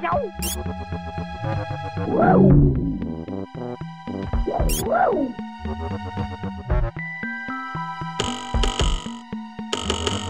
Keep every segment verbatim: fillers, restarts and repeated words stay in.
No! Whoa! Whoa! Whoa! No! Whoa! Whoa! Whoa! No! Whoa!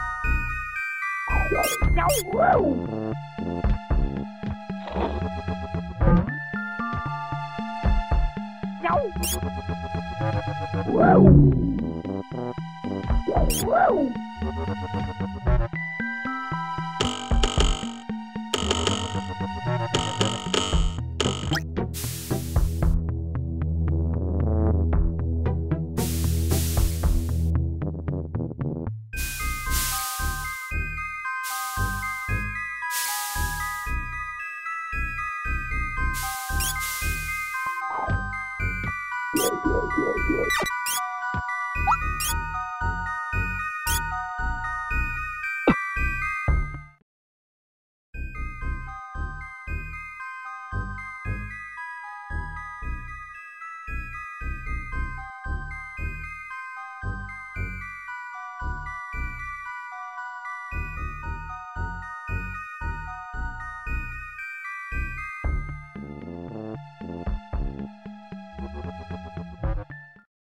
Yes, yes, yes, yes.